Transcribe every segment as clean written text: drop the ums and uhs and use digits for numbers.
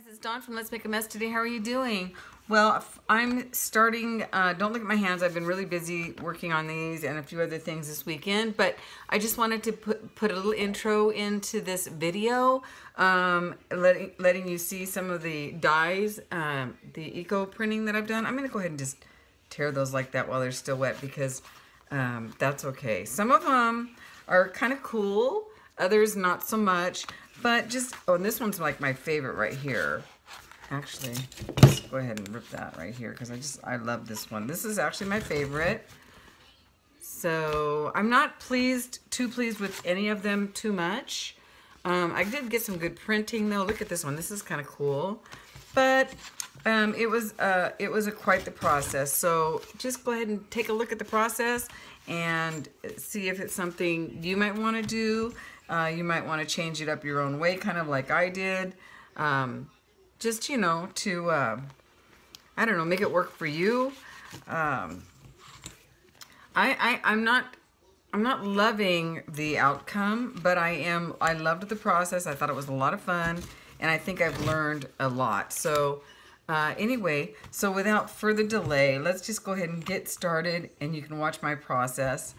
guys, it's Dawn from Let's Make a Mess Today. How are you doing? Well, I'm starting, don't look at my hands, I've been really busy working on these and a few other things this weekend, but I just wanted to put a little intro into this video, letting you see some of the dyes, the eco printing that I've done. I'm gonna go ahead and just tear those like that while they're still wet because that's okay. Some of them are kind of cool, others not so much, but just, oh, and this one's like my favorite right here. Actually, let's go ahead and rip that right here because I love this one. This is actually my favorite. So I'm not too pleased with any of them too much. I did get some good printing though. Look at this one. This is kind of cool, but it was quite the process. So just go ahead and take a look at the process and see if it's something you might want to do. You might want to change it up your own way, kind of like I did. Just, you know, to, I don't know, make it work for you. I'm not loving the outcome, but I loved the process. I thought it was a lot of fun, and I think I've learned a lot. So anyway, so without further delay, let's just go ahead and get started, and you can watch my process.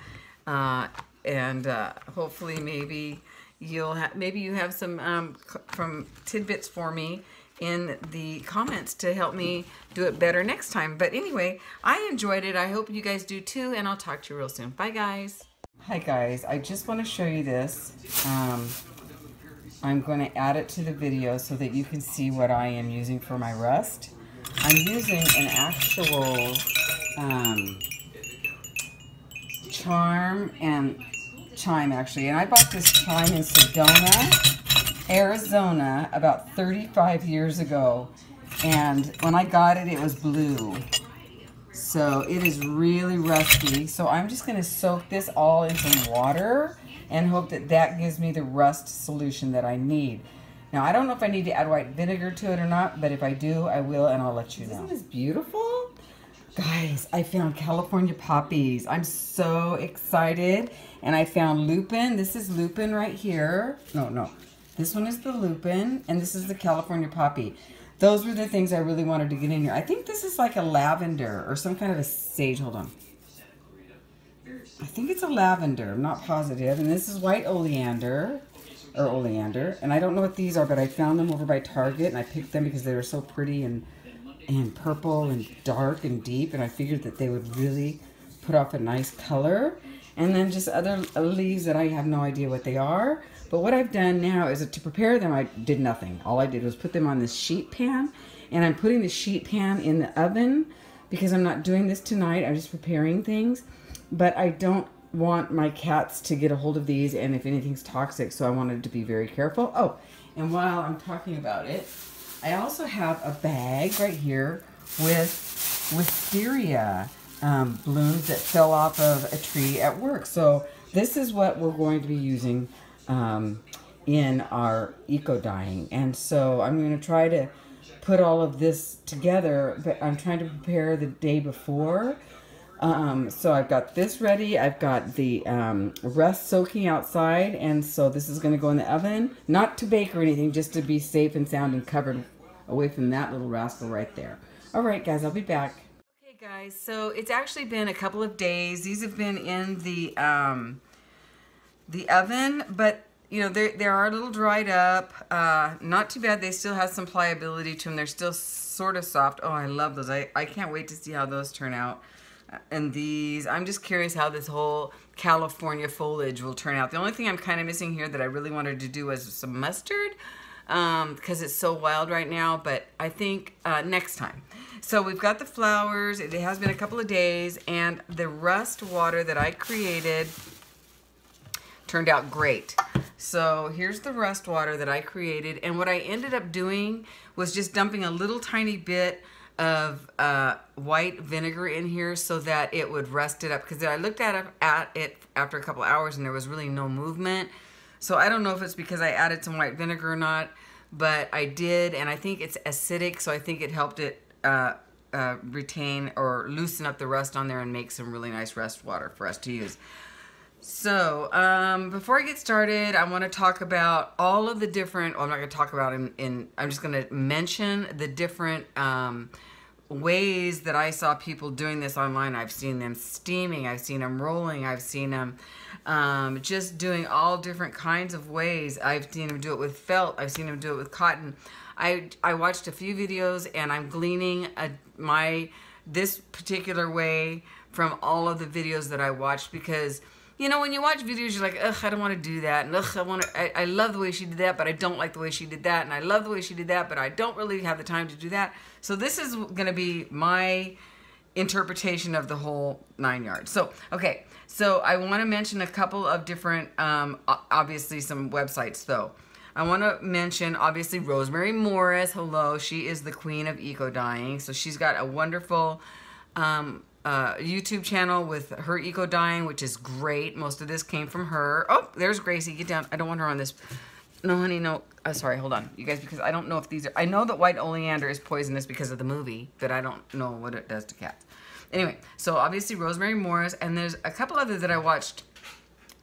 And hopefully maybe you have some from tidbits for me in the comments to help me do it better next time. But anyway, I enjoyed it. I hope you guys do too, and I'll talk to you real soon. Bye, guys. Hi, guys. I just want to show you this. I'm going to add it to the video so that you can see what I am using for my rust. I'm using an actual charm and chime, actually. And I bought this chime in Sedona, Arizona, about 35 years ago, and when I got it, it was blue, so it is really rusty. So I'm just going to soak this all in some water and hope that that gives me the rust solution that I need. Now, I don't know if I need to add white vinegar to it or not, but if I do, I will, and I'll let you know. Isn't this beautiful? Guys, I found California poppies. I'm so excited, and I found lupin. This is lupin right here. No. This one is the lupin, and this is the California poppy. Those were the things I really wanted to get in here. I think this is like a lavender or some kind of a sage. Hold on. I think it's a lavender. I'm not positive. And this is white oleander, or oleander. And I don't know what these are, but I found them over by Target, and I picked them because they were so pretty and purple and dark and deep, and I figured that they would really put off a nice color. And then just other leaves that I have no idea what they are. But what I've done now is to prepare them, I did nothing. All I did was put them on this sheet pan, and I'm putting the sheet pan in the oven because I'm not doing this tonight. I'm just preparing things, but I don't want my cats to get a hold of these, and if anything's toxic, so I wanted to be very careful. Oh, and while I'm talking about it, I also have a bag right here with wisteria blooms that fell off of a tree at work. So this is what we're going to be using in our eco dyeing, and so I'm going to try to put all of this together, but I'm trying to prepare the day before. So I've got this ready. I've got the rust soaking outside, and so this is going to go in the oven, not to bake or anything, just to be safe and sound and covered away from that little rascal right there. All right, guys, I'll be back. Okay, guys, so it's actually been a couple of days. These have been in the oven, but you know, they are a little dried up. Not too bad. They still have some pliability to them. They're still sort of soft. Oh, I love those. I can't wait to see how those turn out. And these, I'm just curious how this whole California foliage will turn out. The only thing I'm kind of missing here that I really wanted to do was some mustard, because it's so wild right now, but I think next time. So we've got the flowers. It has been a couple of days, and the rust water that I created turned out great. So here's the rust water that I created, and what I ended up doing was just dumping a little tiny bit of white vinegar in here so that it would rust it up, because I looked at it after a couple hours and there was really no movement. So I don't know if it's because I added some white vinegar or not, but I did, and I think it's acidic, so I think it helped it retain or loosen up the rust on there and make some really nice rust water for us to use. So, before I get started, I want to talk about all of the different, well, I'm not going to talk about them I'm just going to mention the different ways that I saw people doing this online. I've seen them steaming, I've seen them rolling, I've seen them just doing all different kinds of ways. I've seen them do it with felt, I've seen them do it with cotton. I watched a few videos and I'm gleaning this particular way from all of the videos that I watched because, you know, when you watch videos, you're like, ugh, I don't want to do that. And ugh, I love the way she did that, but I don't like the way she did that. And I love the way she did that, but I don't really have the time to do that. So this is going to be my interpretation of the whole 9 yards. So, okay. So I want to mention a couple of different, obviously some websites though. I want to mention, obviously, Rosemary Morris. Hello. She is the queen of eco-dyeing. So she's got a wonderful, YouTube channel with her eco dyeing, which is great. Most of this came from her. Oh, there's Gracie. Get down. I don't want her on this. No, honey, no. Oh, sorry, hold on, you guys, because I don't know if these are. I know that White Oleander is poisonous because of the movie, but I don't know what it does to cats. Anyway, so obviously Rosemary Morris, and there's a couple others that I watched,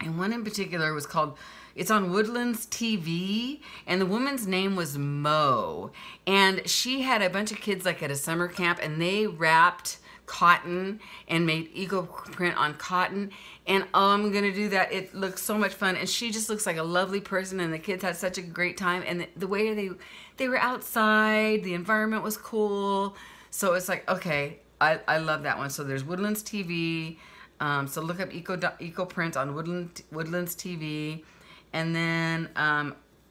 and one in particular was called. It's on Woodlands TV, and the woman's name was Mo, and she had a bunch of kids like at a summer camp, and they wrapped cotton and made eco print on cotton, and I'm gonna do that. It looks so much fun, and she just looks like a lovely person, and the kids had such a great time, and the way they were outside, the environment was cool. So it's like, okay, I love that one. So there's Woodlands TV, so look up eco prints on Woodlands TV. And then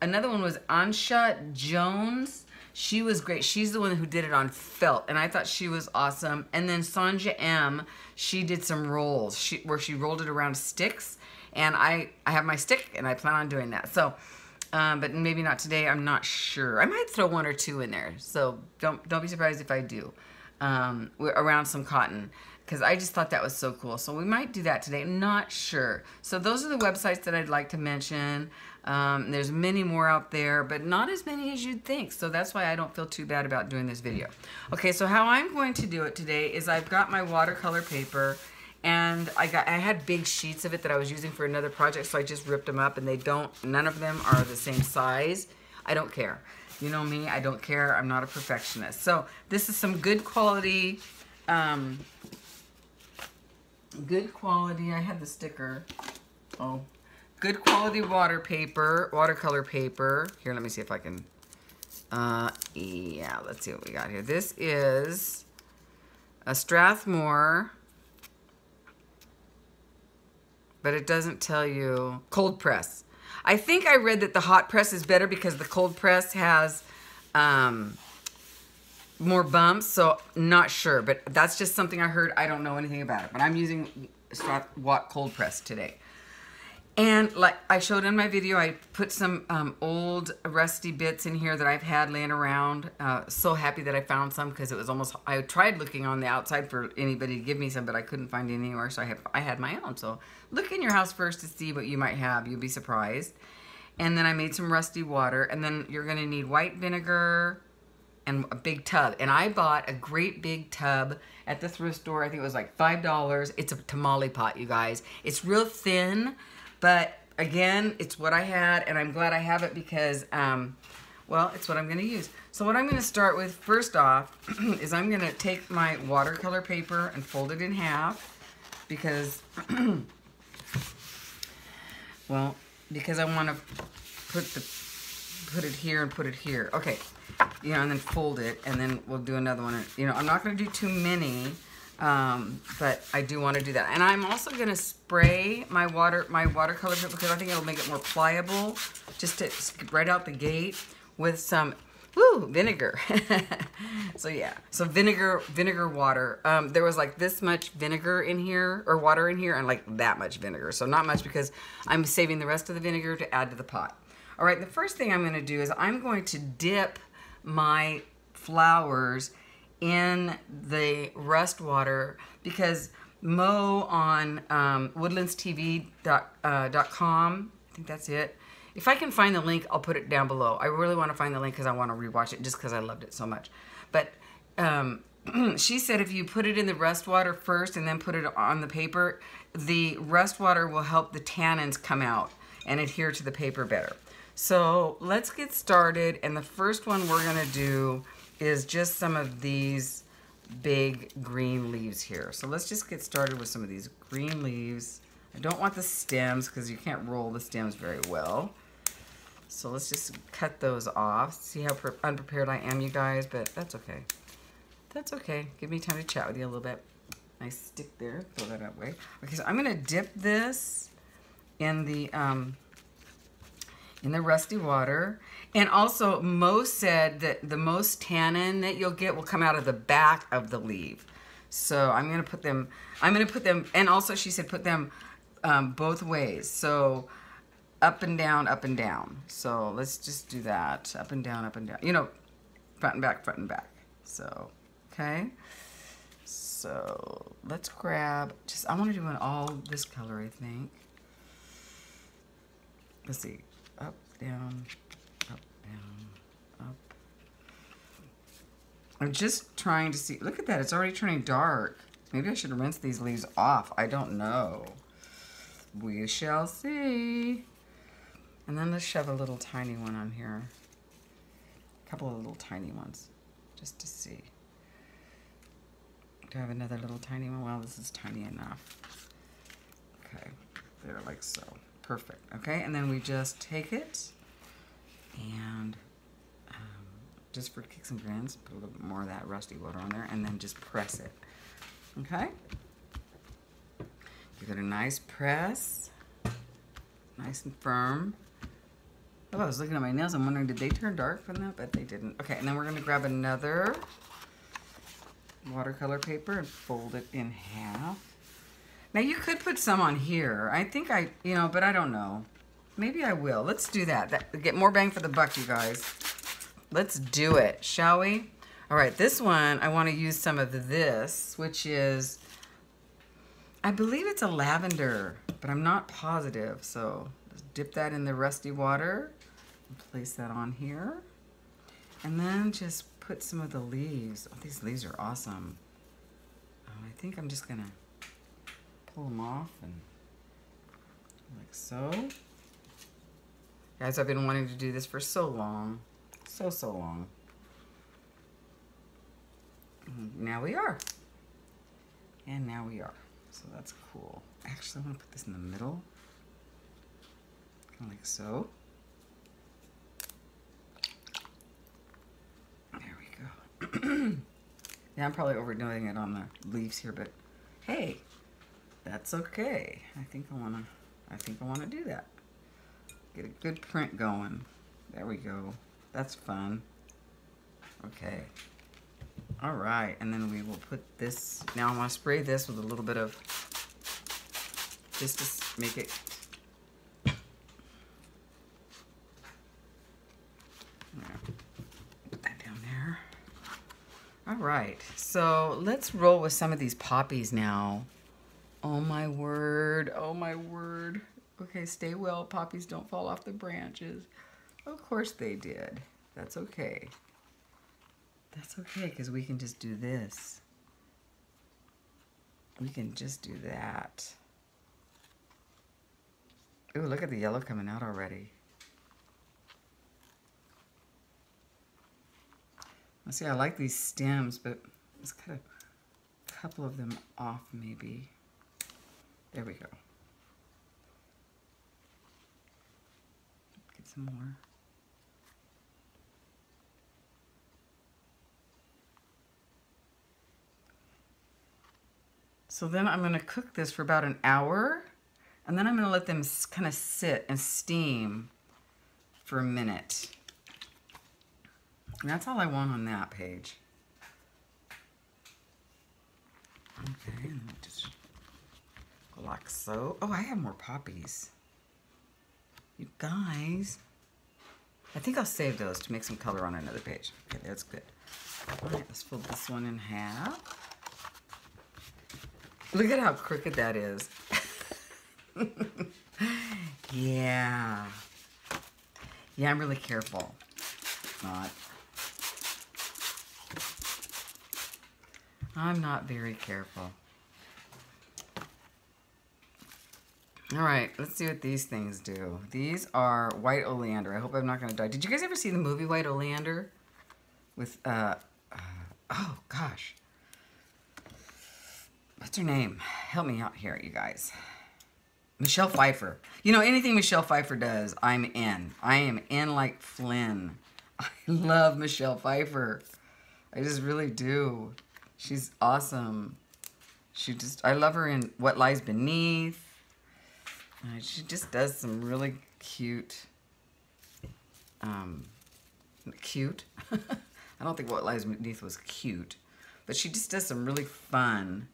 another one was Sanja Jones. She was great. She's the one who did it on felt, and I thought she was awesome. And then Sanja M, she did some rolls where she rolled it around sticks, and I have my stick, and I plan on doing that. So, but maybe not today. I'm not sure. I might throw one or two in there, so don't be surprised if I do around some cotton, because I just thought that was so cool. So we might do that today. I'm not sure. So those are the websites that I'd like to mention. There's many more out there, but not as many as you'd think. So that's why I don't feel too bad about doing this video. Okay, so how I'm going to do it today is I've got my watercolor paper, and I had big sheets of it that I was using for another project, so I just ripped them up, and none of them are the same size. I don't care. You know me, I don't care. I'm not a perfectionist. So this is some good quality, I had the sticker. Oh. Good quality watercolor paper. Here, let me see if I can, yeah, let's see what we got here. This is a Strathmore, but it doesn't tell you, cold press. I think I read that the hot press is better because the cold press has more bumps, so not sure, but that's just something I heard. I don't know anything about it, but I'm using Strathmore cold press today. And like I showed in my video, I put some old rusty bits in here that I've had laying around. So happy that I found some because it was almost, I tried looking on the outside for anybody to give me some, but I couldn't find anywhere, so I had my own. So look in your house first to see what you might have. You'll be surprised. And then I made some rusty water. And then you're going to need white vinegar and a big tub. And I bought a great big tub at the thrift store. I think it was like $5. It's a tamale pot, you guys. It's real thin. But again, it's what I had, and I'm glad I have it because, well, it's what I'm going to use. So what I'm going to start with, first off, is I'm going to take my watercolor paper and fold it in half because, well, because I want to put it here and put it here. Okay, you know, and then fold it, and then we'll do another one. You know, I'm not going to do too many. But I do want to do that. And I'm also going to spray my watercolor paper because I think it'll make it more pliable just to right out the gate with some, woo, vinegar. So yeah, so vinegar water. There was like this much vinegar in here, or water in here, and like that much vinegar. So not much because I'm saving the rest of the vinegar to add to the pot. All right, the first thing I'm going to do is I'm going to dip my flowers in the rust water because Mo on woodlandstv.com, I think that's it. If I can find the link, I'll put it down below. I really want to find the link because I want to rewatch it just because I loved it so much. But she said if you put it in the rust water first and then put it on the paper, the rust water will help the tannins come out and adhere to the paper better. So let's get started, and the first one we're gonna do is just some of these big green leaves here. So let's just get started with some of these green leaves. I don't want the stems because you can't roll the stems very well. So let's just cut those off. See how unprepared I am, you guys, but that's okay. That's okay. Give me time to chat with you a little bit. Nice stick there, throw that away. Okay, so I'm gonna dip this in the rusty water. And also, Mo said that the most tannin that you'll get will come out of the back of the leaf. So I'm gonna put them, and also she said put them both ways. So up and down, up and down. So let's just do that. Up and down, up and down. You know, front and back, front and back. So, okay. So let's grab, just, I wanna do an all this color, I think. Let's see, up, down, up, down, up. I'm just trying to see, look at that, it's already turning dark. Maybe I should rinse these leaves off, I don't know. We shall see. And then let's shove a little tiny one on here. A couple of little tiny ones, just to see. Do I have another little tiny one? Well, this is tiny enough. Okay, there, like so. Perfect, okay? And then we just take it and just for kicks and grins, put a little bit more of that rusty water on there and then just press it, okay? Give it a nice press, nice and firm. Oh, I was looking at my nails. I'm wondering, did they turn dark from that? But they didn't. Okay, and then we're gonna grab another watercolor paper and fold it in half. Now you could put some on here. I think I, you know, but I don't know. Maybe I will. Let's do that. Get more bang for the buck, you guys. Let's do it, shall we? All right, this one, I want to use some of this, which is, I believe it's a lavender, but I'm not positive. So let's dip that in the rusty water and place that on here. And then just put some of the leaves. Oh, these leaves are awesome. I think I'm just gonna pull them off and like so. Guys, I've been wanting to do this for so long. So long. And now we are. And now we are. So that's cool. Actually, I'm gonna put this in the middle. Kinda like so. There we go. Yeah, I'm probably overdoing it on the leaves here, but hey. That's okay. I think I wanna do that. Get a good print going. There we go. That's fun. Okay. All right, and then we will put this, now I wanna spray this with a little bit of, just to make it, put that down there. All right, so let's roll with some of these poppies now. Oh my word, oh my word. Okay, stay well, poppies don't fall off the branches. Of course they did. That's okay. That's okay, because we can just do this. We can just do that. Ooh, look at the yellow coming out already. Let's see, I like these stems, but let's cut a couple of them off maybe. There we go. Get some more. So then I'm gonna cook this for about an hour, and then I'm gonna let them kind of sit and steam for a minute. And that's all I want on that page. Okay, and we'll just like so. Oh, I have more poppies. You guys. I think I'll save those to make some color on another page. Okay, that's good. All right, let's fold this one in half. Look at how crooked that is. Yeah. Yeah, I'm really careful. Not. I'm not very careful. All right, let's see what these things do. These are white oleander. I hope I'm not going to die. Did you guys ever see the movie White Oleander? With, oh gosh. What's her name? Help me out here, you guys. Michelle Pfeiffer. You know, anything Michelle Pfeiffer does, I'm in. I am in like Flynn. I love Michelle Pfeiffer. I just really do. She's awesome. She just, I love her in What Lies Beneath. She just does some really cute, I don't think What Lies Beneath was cute, but she just does some really fun?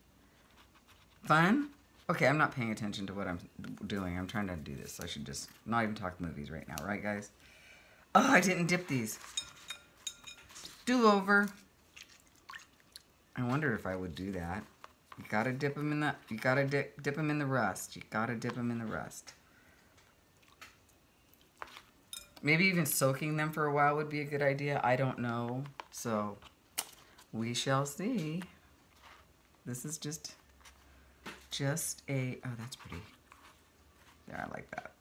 Okay, I'm not paying attention to what I'm doing. I'm trying to do this, so I should just not even talk movies right now, right guys? Oh, I didn't dip these. Do over. I wonder if I would do that. You gotta dip them in the. You gotta dip them in the rust. You gotta dip them in the rust. Maybe even soaking them for a while would be a good idea. I don't know. So we shall see. This is just a. Oh, that's pretty. There, I like that.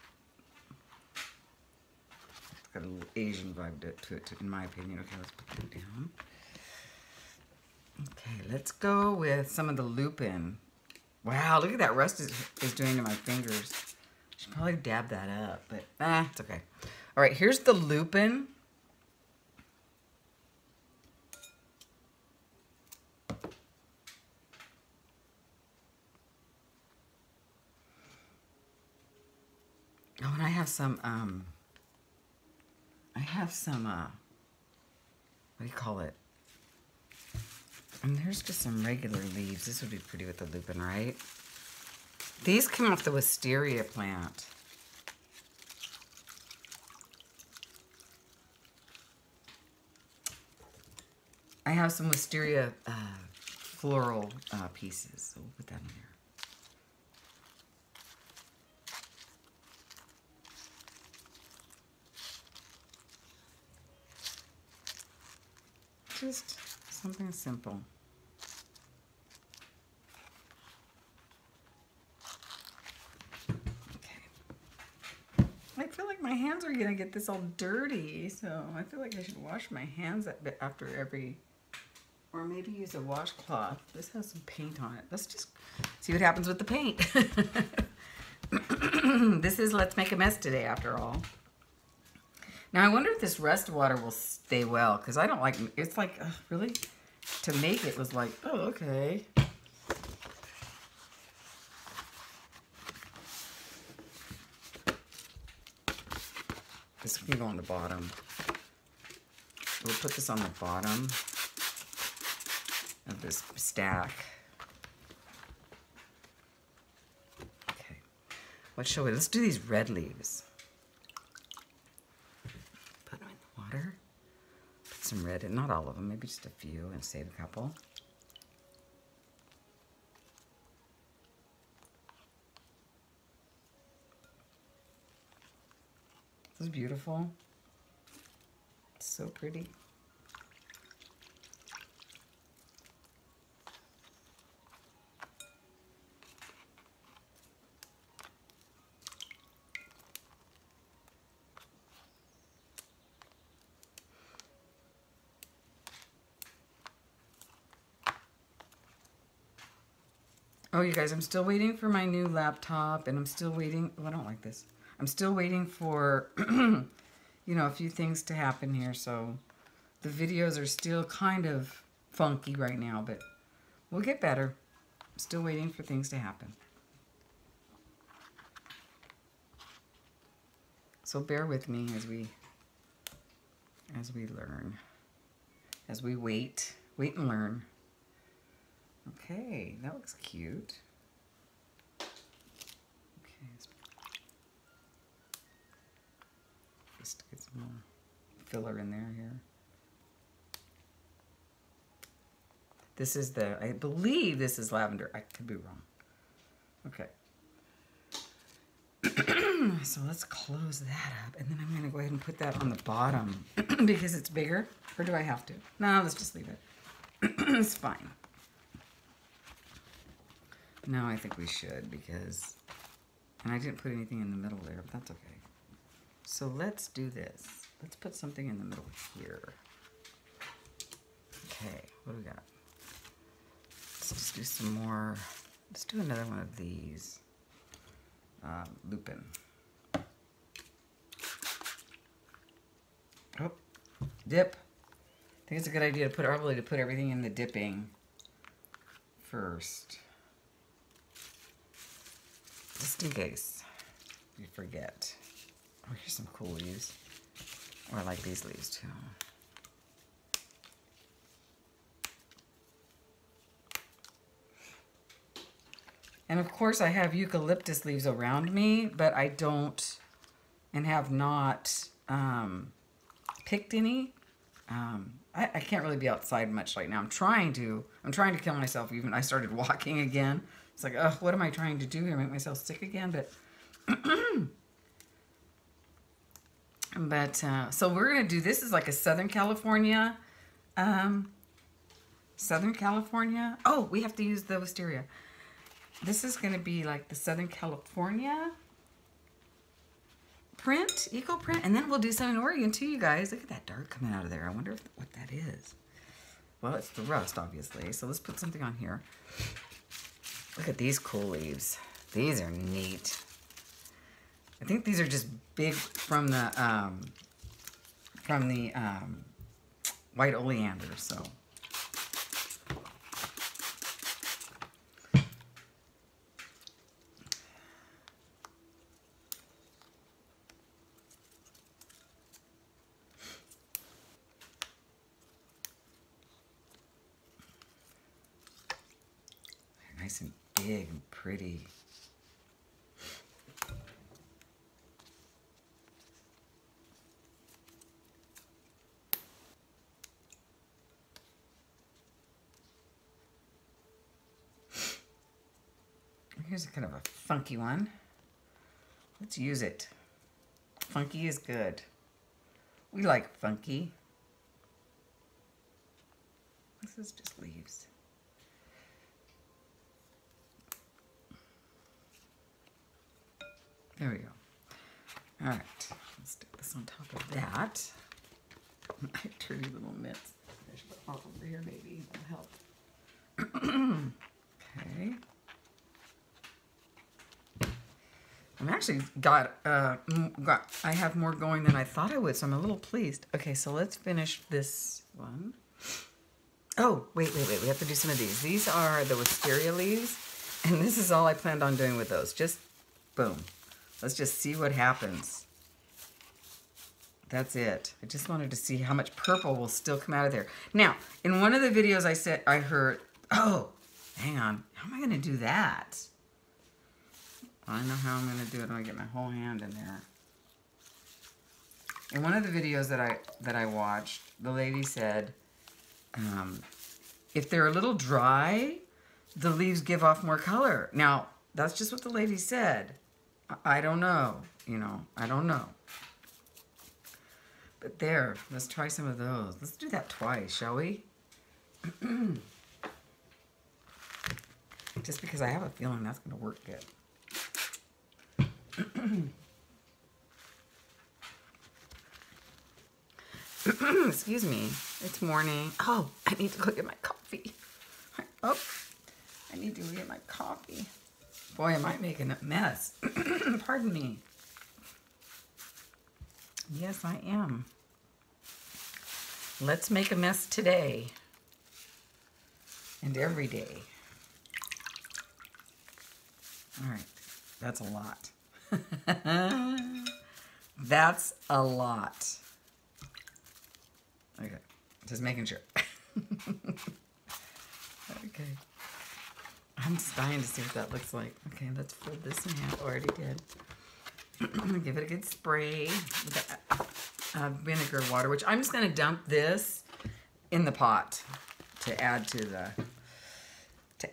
It's got a little Asian vibe to it, in my opinion. Okay, let's put that down. Okay, let's go with some of the lupin. Wow, look at that rust is doing to my fingers. Should probably dab that up, but it's okay. All right, here's the lupin. Oh, and I have some, what do you call it? And there's just some regular leaves. This would be pretty with the lupin, right? These came off the wisteria plant. I have some wisteria floral pieces, so we'll put that in there. Just something simple. Okay. I feel like my hands are gonna get this all dirty, so I feel like I should wash my hands a bit after every, or maybe use a washcloth. This has some paint on it. Let's just see what happens with the paint. This is Let's Make a Mess Today, after all. Now, I wonder if this rust water will stay well, because I don't like, it's like, really? To make it was like, oh, okay. This can go on the bottom. We'll put this on the bottom of this stack. Okay. What shall we, let's do these red leaves. Some red, and not all of them, maybe just a few, and save a couple. This is beautiful. It's so pretty. Oh, you guys, I'm still waiting for my new laptop, and I'm still waiting. Oh, I don't like this. I'm still waiting for, you know, a few things to happen here, so the videos are still kind of funky right now, but we'll get better. I'm still waiting for things to happen. So bear with me as we learn, as we wait and learn. Okay, that looks cute. Okay, just get some more filler in there here. This is the, I believe this is lavender. I could be wrong. Okay. So let's close that up, and then I'm going to go ahead and put that on the bottom because it's bigger. Or do I have to? No, let's just leave it. It's fine. No, I think we should because, and I didn't put anything in the middle there, but that's okay. So let's do this. Let's put something in the middle here. Okay, what do we got? Let's just do some more. Let's do another one of these. Lupin. Oh, dip. I think it's a good idea to probably put everything in the dipping first. Just in case you forget. Oh, here's some cool leaves. Or I like these leaves too. And of course I have eucalyptus leaves around me, but I don't and have not picked any. I can't really be outside much right now. I'm trying to kill myself even. I started walking again. It's like, oh, what am I trying to do here? Make myself sick again? So we're gonna do this is like a Southern California, Oh, we have to use the wisteria. This is gonna be like the Southern California print, eco print, and then we'll do some in Oregon too, you guys. Look at that dirt coming out of there. I wonder what that is. Well, it's the rust, obviously. So let's put something on here. Look at these cool leaves. These are neat. I think these are just big from the white oleander, so. Nice and big and pretty. Here's a kind of a funky one. Let's use it. Funky is good. We like funky. This is just leaves. There we go. All right, let's stick this on top of that. My dirty little mitts. I should put off over here, maybe. That'll help. Okay. I'm actually I have more going than I thought I would, so I'm a little pleased. Okay, so let's finish this one. Oh, wait, we have to do some of these. These are the wisteria leaves, and this is all I planned on doing with those. Just, boom. Let's just see what happens. That's it. I just wanted to see how much purple will still come out of there. Now, in one of the videos I said, I heard, oh, hang on, how am I gonna do that? I know how I'm going to do it. I'm going to get my whole hand in there. In one of the videos that I watched, the lady said, if they're a little dry, the leaves give off more color. Now, that's just what the lady said. I don't know. You know, I don't know. But there, let's try some of those. Let's do that twice, shall we? Just because I have a feeling that's going to work good. Excuse me. It's morning. Oh, I need to go get my coffee. Oh, I need to go get my coffee. Boy, am I making a mess. Pardon me. Yes, I am. Let's make a mess today and every day. All right. That's a lot. That's a lot. Okay, just making sure. Okay, I'm just dying to see what that looks like. Okay, let's fold this in half. Already did. I'm gonna give it a good spray with vinegar water, which I'm just gonna dump this in the pot to add to the to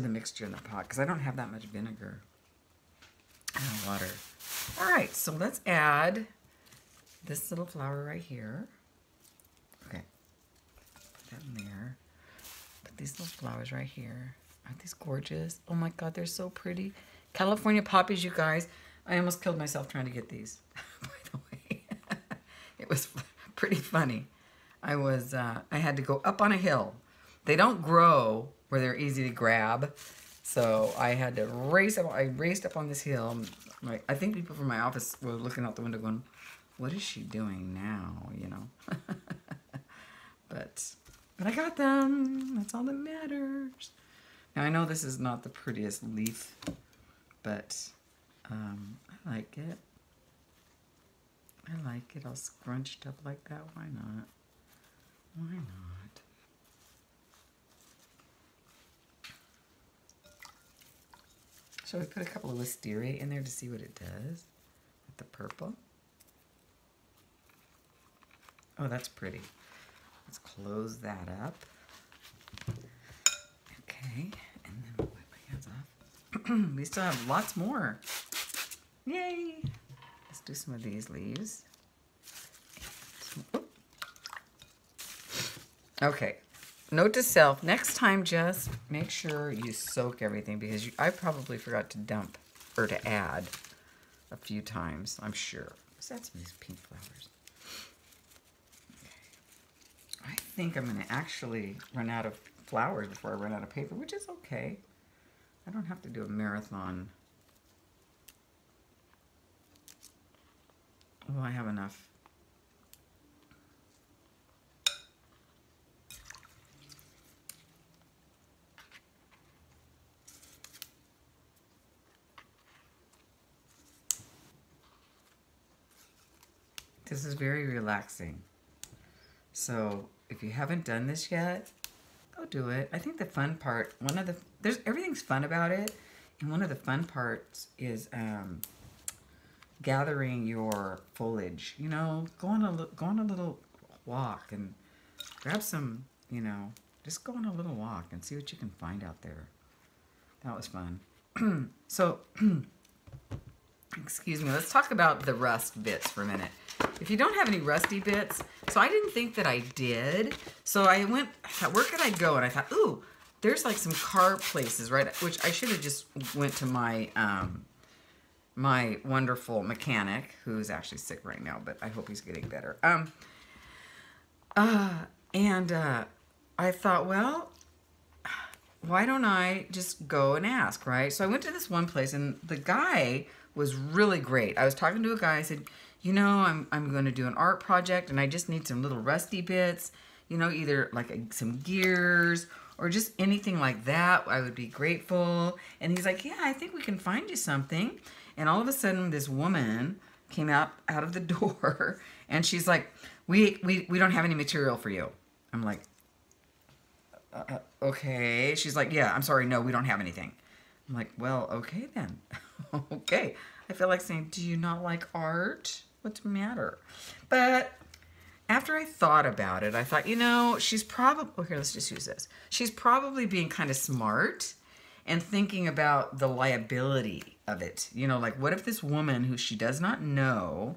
the mixture in the pot because I don't have that much vinegar. Water. All right, so let's add this little flower right here. Okay, put that in there. Put these little flowers right here. I Aren't these gorgeous? Oh my God, they're so pretty. California poppies, you guys. I almost killed myself trying to get these, by the way. It was pretty funny. I had to go up on a hill. They don't grow where they're easy to grab. So I had to race up. I raced up on this hill. Like, I think people from my office were looking out the window going, what is she doing now? You know, but I got them. That's all that matters. Now I know this is not the prettiest leaf, but I like it. I like it all scrunched up like that. Why not? Why not? So we put a couple of wisteria in there to see what it does with the purple. Oh, that's pretty. Let's close that up. Okay, and then we'll wipe my hands off. We still have lots more. Yay! Let's do some of these leaves. Okay, note to self, next time just make sure you soak everything, because I probably forgot to dump or to add a few times, I'm sure. Let's add some of these pink flowers. Okay. I think I'm gonna actually run out of flowers before I run out of paper, which is okay. I don't have to do a marathon. Well, I have enough. This is very relaxing. So if you haven't done this yet, go do it. I think the fun part, everything's fun about it. And one of the fun parts is gathering your foliage. You know, go on a little walk and grab some, you know, just go on a little walk and see what you can find out there. That was fun. So, excuse me, let's talk about the rust bits for a minute. If you don't have any rusty bits, so I didn't think that I did. So I went, where could I go? And I thought, ooh, there's like some car places, right? Which I should have just went to my my wonderful mechanic, who's actually sick right now, but I hope he's getting better. I thought, well, why don't I just go and ask, right? So I went to this one place, and the guy was really great. I was talking to a guy. I said, you know, I'm going to do an art project, and I just need some little rusty bits, you know, either like some gears or just anything like that. I would be grateful. And he's like, yeah, I think we can find you something. And all of a sudden, this woman came out of the door, and she's like, we don't have any material for you. I'm like, okay. She's like, yeah, I'm sorry, no, we don't have anything. I'm like, well, okay then. Okay. I feel like saying, do you not like art? What's the matter? But after I thought about it, I thought, you know, she's probably, oh, here, let's just use this. She's probably being kind of smart and thinking about the liability of it. You know, like, what if this woman who she does not know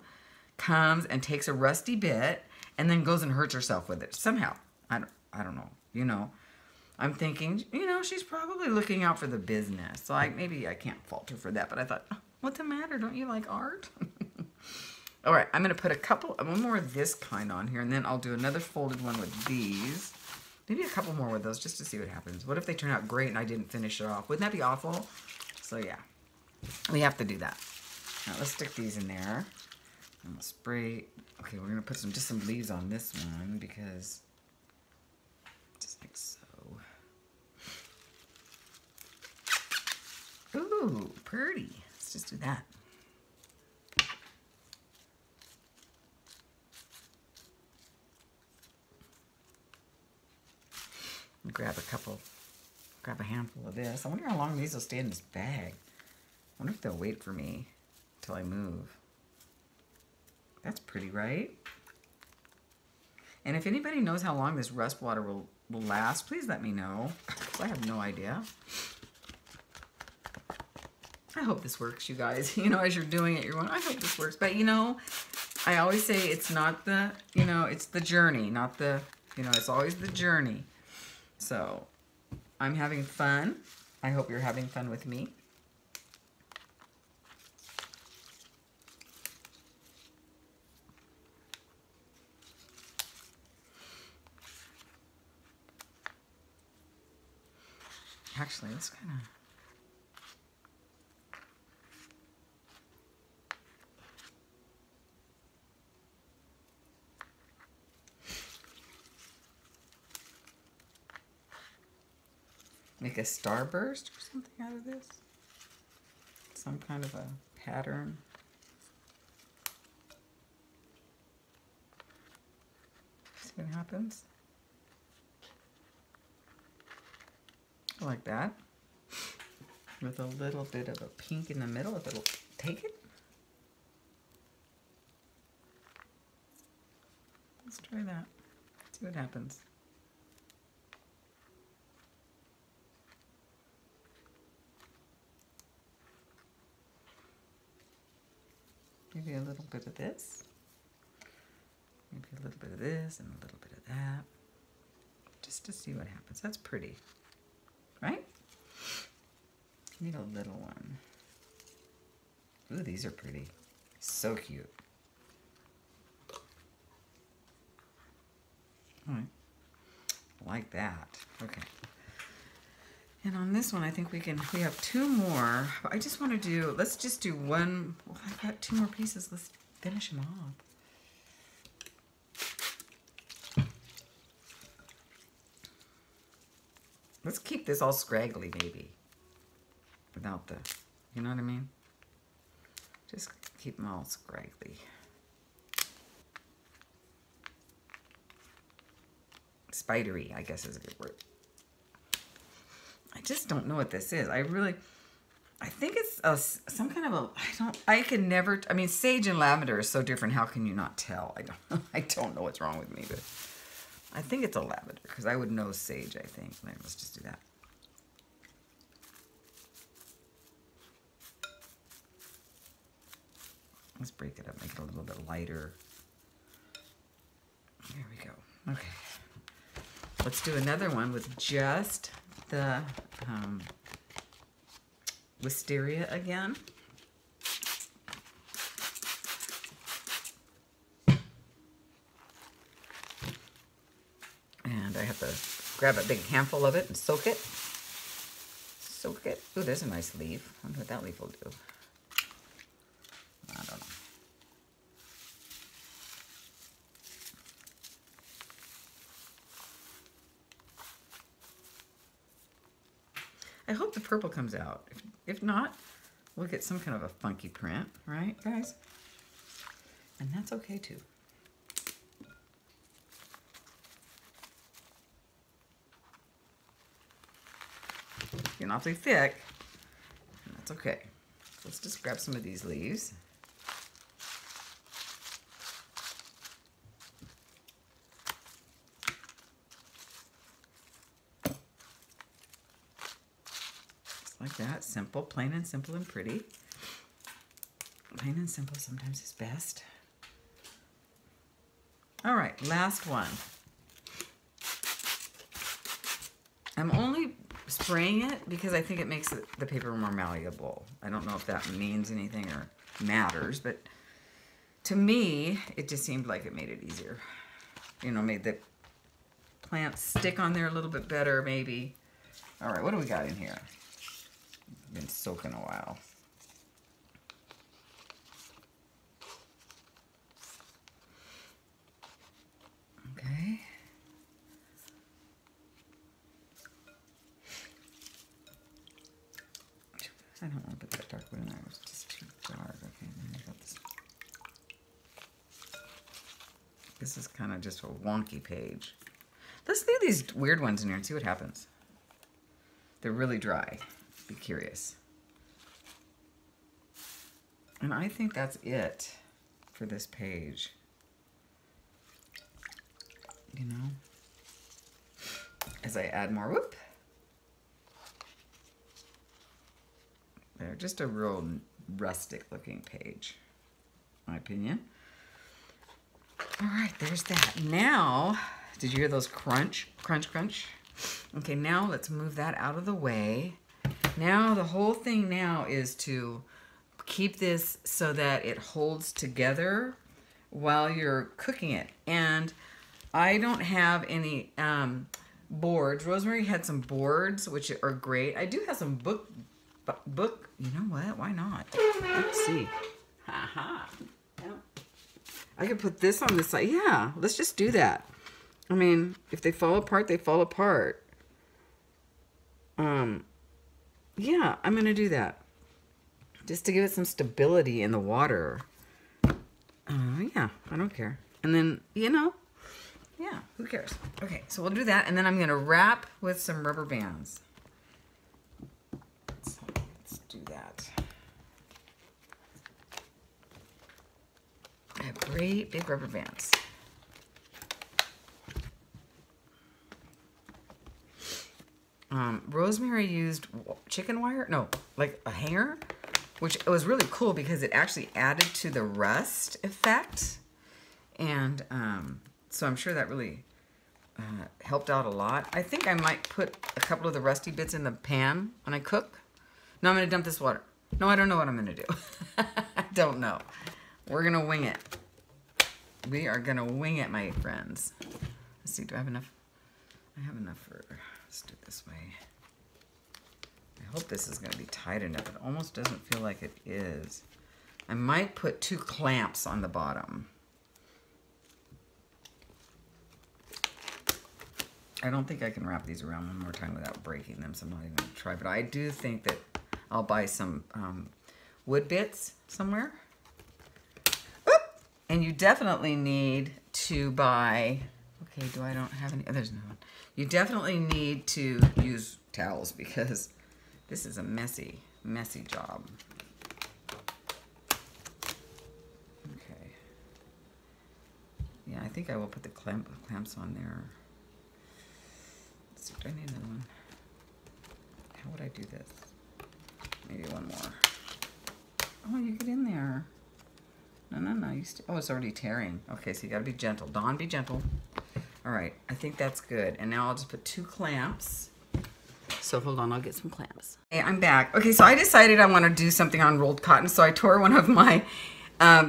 comes and takes a rusty bit and then goes and hurts herself with it somehow? I don't know, you know. I'm thinking, you know, she's probably looking out for the business. So maybe I can't fault her for that, but I thought, oh, what's the matter? Don't you like art? All right, I'm going to put one more of this kind on here, and then I'll do another folded one with these. Maybe a couple more with those just to see what happens. What if they turn out great and I didn't finish it off? Wouldn't that be awful? So yeah, we have to do that. Now let's stick these in there. I'm going to spray. Okay, we're going to put just some leaves on this one, because just like so. Ooh, pretty. Let's just do that. Grab a handful of this. I wonder how long these will stay in this bag. I wonder if they'll wait for me till I move. That's pretty, right? And if anybody knows how long this rust water will last, please let me know, because I have no idea. I hope this works, you guys. You know, as you're doing it, you're going, I hope this works. But, you know, I always say it's not the, you know, it's the journey, not the, you know, it's always the journey. So, I'm having fun. I hope you're having fun with me. Actually, it's kind of... make a starburst or something out of this. Some kind of a pattern. See what happens. I like that. With a little bit of a pink in the middle, if it'll take it. Let's try that. See what happens. Maybe a little bit of this, maybe a little bit of this, and a little bit of that, just to see what happens. That's pretty, right? You need a little one. Ooh, these are pretty. So cute. All right. Like that. Okay. And on this one, I think we have two more. I just want to do, let's just do one. Well, I've got two more pieces. Let's finish them off. Let's keep this all scraggly, maybe. Without the, you know what I mean? Just keep them all scraggly. Spidery, I guess, is a good word. I just don't know what this is. I think it's some kind of a, I can never, I mean, sage and lavender is so different. How can you not tell? I don't know what's wrong with me, but I think it's a lavender because I would know sage, I think. Let's just do that. Let's break it up, make it a little bit lighter. There we go. Okay. Let's do another one with just the wisteria again. And I have to grab a big handful of it and soak it. Soak it. Ooh, there's a nice leaf. I wonder what that leaf will do. I don't know. I hope the purple comes out. If not, we'll get some kind of a funky print, right, guys? And that's okay, too. It's getting awfully thick, and that's okay. Let's just grab some of these leaves. Like that, simple, plain and simple and pretty. Plain and simple sometimes is best. All right, last one. I'm only spraying it because I think it makes the paper more malleable. I don't know if that means anything or matters, but to me, it just seemed like it made it easier. You know, made the plants stick on there a little bit better, maybe. All right, what do we got in here? Been soaking a while. Okay. I don't want to put that dark one in there. It was just too dark. Okay, then I got this. This is kind of just a wonky page. Let's leave these weird ones in here and see what happens. They're really dry. Be curious. And I think that's it for this page. You know, as I add more, whoop. They're just a real rustic looking page, in my opinion. All right, there's that. Now, did you hear those crunch, crunch, crunch? Okay, now let's move that out of the way. Now the whole thing now is to keep this so that it holds together while you're cooking it. And I don't have any boards. Rosemary had some boards, which are great. I do have some book. You know what? Why not? Let's see. Ha ha. I could put this on this side. Yeah, let's just do that. I mean, if they fall apart, they fall apart. Yeah, I'm gonna do that just to give it some stability in the water. Yeah, I don't care. And then, you know, yeah, who cares? Okay, so we'll do that, and then I'm gonna wrap with some rubber bands. So let's do that. I have great big rubber bands. Rosemary used chicken wire, no, like a hanger, which it was really cool because it actually added to the rust effect. And so I'm sure that really helped out a lot. I think I might put a couple of the rusty bits in the pan when I cook. No, I'm going to dump this water. No, I don't know what I'm going to do. I don't know. We're going to wing it. We are going to wing it, my friends. Let's see, do I have enough? I have enough for... Let's do it this way. I hope this is going to be tight enough. It almost doesn't feel like it is. I might put two clamps on the bottom. I don't think I can wrap these around one more time without breaking them, so I'm not even going to try. But I do think that I'll buy some wood bits somewhere. Oop! And you definitely need to buy... Okay, do I don't have any? Oh, there's no one. You definitely need to use towels because this is a messy, messy job. Okay. Yeah, I think I will put the clamps on there. Let's see, do I need another one? How would I do this? Maybe one more. Oh, you get in there. No, no, no. You oh, it's already tearing. Okay, so you got to be gentle. Dawn, be gentle. All right, I think that's good. And now I'll just put two clamps. So hold on, I'll get some clamps. Hey, I'm back. Okay, so I decided I want to do something on rolled cotton, so I tore one of my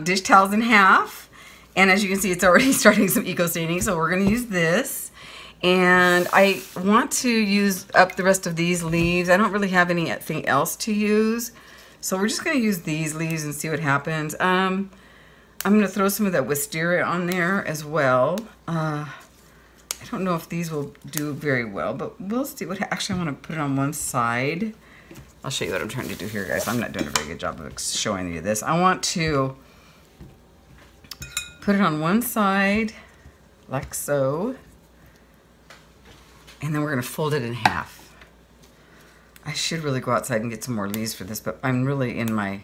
dish towels in half. And as you can see, it's already starting some eco-staining, so we're gonna use this. And I want to use up the rest of these leaves. I don't really have anything else to use. So we're just gonna use these leaves and see what happens. I'm gonna throw some of that wisteria on there as well. I don't know if these will do very well, but we'll see what... Actually, I want to put it on one side. I'll show you what I'm trying to do here, guys. I'm not doing a very good job of showing you this. I want to put it on one side, like so. And then we're going to fold it in half. I should really go outside and get some more leaves for this, but I'm really in my...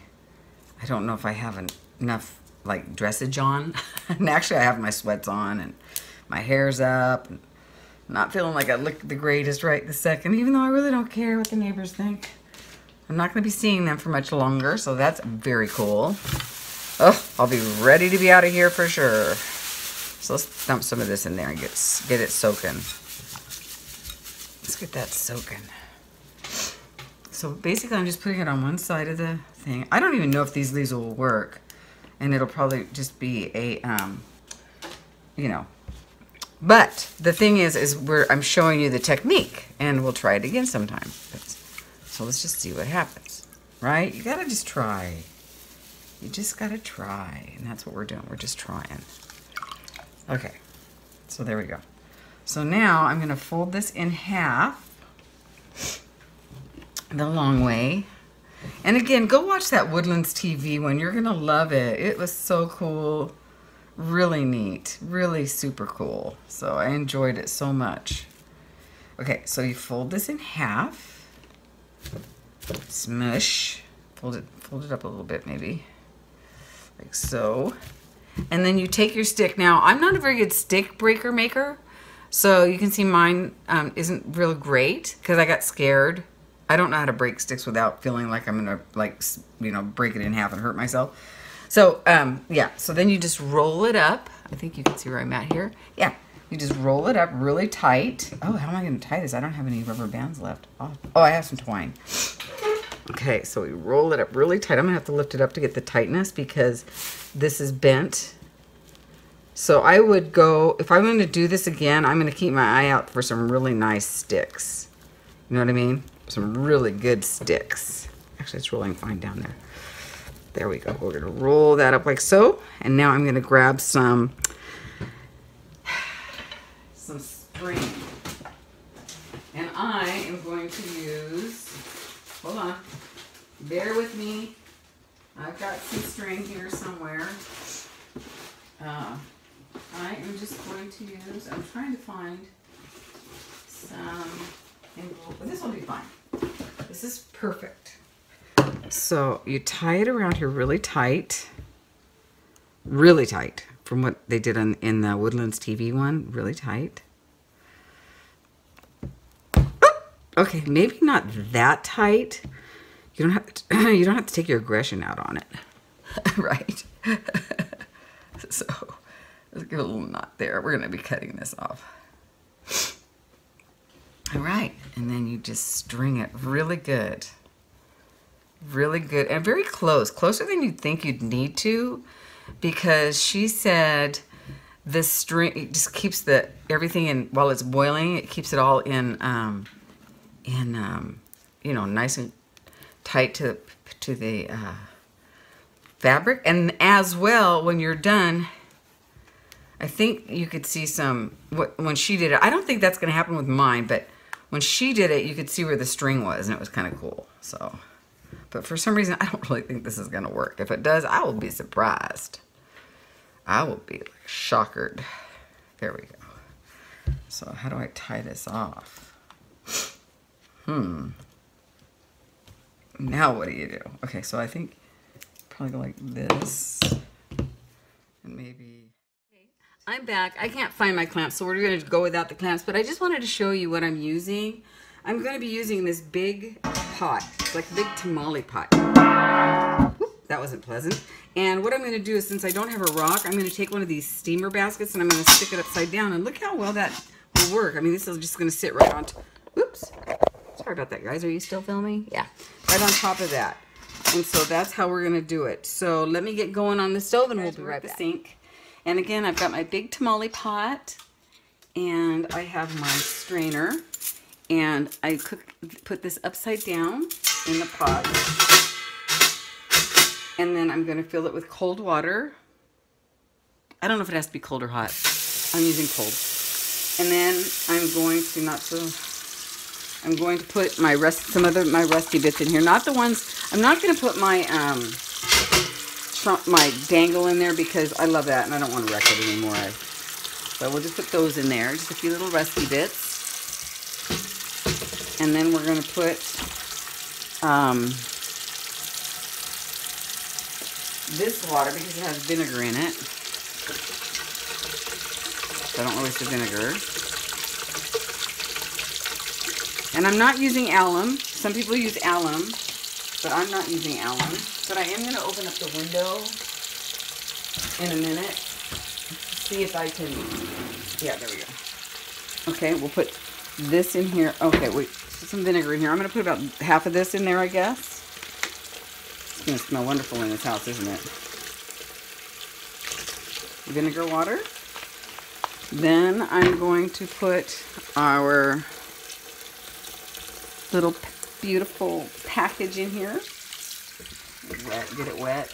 I don't know if I have enough, like, dressage on. And actually, I have my sweats on and... My hair's up, and not feeling like I look the greatest right this second, even though I really don't care what the neighbors think. I'm not going to be seeing them for much longer, so that's very cool. Oh, I'll be ready to be out of here for sure. So let's dump some of this in there and get it soaking. Let's get that soaking. So basically, I'm just putting it on one side of the thing. I don't even know if these leaves will work, and it'll probably just be a, you know, but the thing is I'm showing you the technique, and we'll try it again sometime. So let's just see what happens, right? You gotta just try. You just gotta try, and that's what we're doing. We're just trying. Okay, so there we go. So now I'm gonna fold this in half, the long way. And again, go watch that Woodlands TV one. You're gonna love it. It was so cool. Really neat, really super cool. So I enjoyed it so much. Okay, so you fold this in half, smush, fold it up a little bit maybe, like so. And then you take your stick. Now, I'm not a very good stick breaker maker, so you can see mine isn't real great because I got scared. I don't know how to break sticks without feeling like I'm gonna, like, you know, break it in half and hurt myself. So, yeah, so then you just roll it up. I think you can see where I'm at here. Yeah, you just roll it up really tight. Oh, how am I going to tie this? I don't have any rubber bands left. Oh, I have some twine. Okay, so we roll it up really tight. I'm gonna have to lift it up to get the tightness because this is bent. So I would go, if I'm going to do this again, I'm going to keep my eye out for some really nice sticks. You know what I mean? Some really good sticks. Actually, it's rolling fine down there. There we go. We're going to roll that up like so. And now I'm going to grab some string. And I am going to use, hold on, bear with me. I've got some string here somewhere. I am just going to use, I'm trying to find some, but this will be fine. This is perfect. So you tie it around here really tight, from what they did in the Woodlands TV one, really tight. Oh, okay, maybe not that tight. You don't have to, you don't have to take your aggression out on it, right? So let's give it a little knot there. We're going to be cutting this off. All right. And then you just string it really good. Really good. And very close. Closer than you'd think you'd need to, because she said this string, it just keeps the everything in, while it's boiling, it keeps it all in you know, nice and tight to the fabric. And as well, when you're done, I think you could see some, when she did it, I don't think that's going to happen with mine, but when she did it, you could see where the string was, and it was kind of cool. So, but for some reason, I don't really think this is going to work. If it does, I will be surprised. I will be like shocked. There we go. So how do I tie this off? Now what do you do? Okay, so I think probably go like this, and maybe. Okay, I'm back. I can't find my clamps, so we're going to go without the clamps, but I just wanted to show you what I'm using. I'm going to be using this big pot. It's like a big tamale pot. Whoop, that wasn't pleasant. And what I'm going to do is, since I don't have a rock, I'm going to take one of these steamer baskets, and I'm going to stick it upside down, and look how well that will work. I mean, this is just going to sit right on, whoops, sorry about that, guys. Are you still filming? Yeah, right on top of that. And so that's how we're going to do it. So let me get going on the stove, and we'll be right back. The sink. And again, I've got my big tamale pot, and I have my strainer, and I put this upside down in the pot. And then I'm going to fill it with cold water. I don't know if it has to be cold or hot. I'm using cold. And then I'm going to I'm going to put my some of my rusty bits in here. Not the ones, I'm not going to put my my dangle in there, because I love that and I don't want to wreck it anymore. But we'll just put those in there, just a few little rusty bits. And then we're going to put this water, because it has vinegar in it. So I don't waste the vinegar. And I'm not using alum. Some people use alum, but I'm not using alum. But I am going to open up the window in a minute. See if I can, yeah, there we go. Okay, we'll put this in here. Okay, wait, some vinegar in here. I'm going to put about half of this in there, I guess. It's going to smell wonderful in this house, isn't it? Vinegar water. Then I'm going to put our little beautiful package in here. Wet, get it wet.